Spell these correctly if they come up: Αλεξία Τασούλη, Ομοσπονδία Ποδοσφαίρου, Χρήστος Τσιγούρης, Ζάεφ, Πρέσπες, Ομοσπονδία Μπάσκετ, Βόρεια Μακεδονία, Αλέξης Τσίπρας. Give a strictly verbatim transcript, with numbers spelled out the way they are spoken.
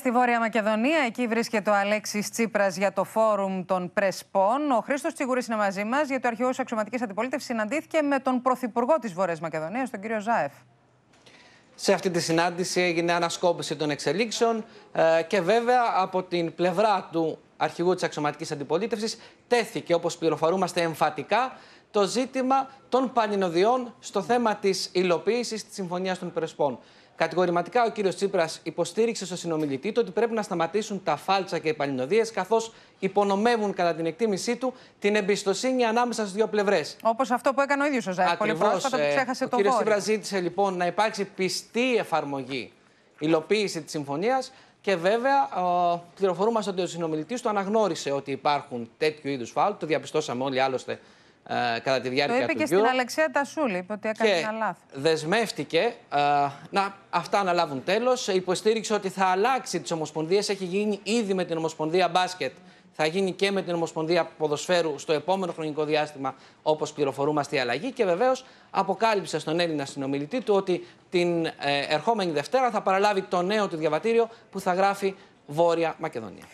Στη Βόρεια Μακεδονία, εκεί βρίσκεται ο Αλέξης Τσίπρας για το φόρουμ των Πρεσπών. Ο Χρήστος Τσιγούρης είναι μαζί μας, γιατί ο αρχηγός αξιωματικής αντιπολίτευσης συναντήθηκε με τον Πρωθυπουργό της Βόρειας Μακεδονίας, τον κύριο Ζάεφ. Σε αυτή τη συνάντηση έγινε ανασκόπηση των εξελίξεων και βέβαια από την πλευρά του αρχηγού της αξιωματικής αντιπολίτευσης τέθηκε, όπως πληροφορούμαστε εμφατικά, το ζήτημα των πανεινωδιών στο θέμα της υλοποίησης της Συμφωνίας των Υπερρεσπών. Κατηγορηματικά, ο κύριος Τσίπρας υποστήριξε στο συνομιλητή του ότι πρέπει να σταματήσουν τα φάλτσα και οι πανεινωδίες, καθώς υπονομεύουν, κατά την εκτίμησή του, την εμπιστοσύνη ανάμεσα στις δύο πλευρές. Όπως αυτό που έκανε ο ίδιος ο Ζάεφ. Πολύ πρόσφατα που ξέχασε το Βόρειο. Ο κύριος Τσίπρας ζήτησε λοιπόν να υπάρξει πιστή εφαρμογή, υλοποίηση της συμφωνίας. Και βέβαια, πληροφορούμαστε ότι ο συνομιλητής του αναγνώρισε ότι υπάρχουν τέτοιου είδους φάουλ. Το διαπιστώσαμε όλοι άλλωστε κατά τη διάρκεια του γύρου. Το είπε και στην Αλεξία Τασούλη, είπε ότι έκανε ένα λάθος. Δεσμεύτηκε α, να αυτά να λάβουν τέλος. Υποστήριξε ότι θα αλλάξει τις ομοσπονδίες. Έχει γίνει ήδη με την Ομοσπονδία Μπάσκετ. Θα γίνει και με την Ομοσπονδία Ποδοσφαίρου στο επόμενο χρονικό διάστημα, όπως πληροφορούμαστε, η αλλαγή. Και βεβαίως αποκάλυψε στον Έλληνα συνομιλητή του ότι την ε, ερχόμενη Δευτέρα θα παραλάβει το νέο του διαβατήριο που θα γράφει Βόρεια Μακεδονία.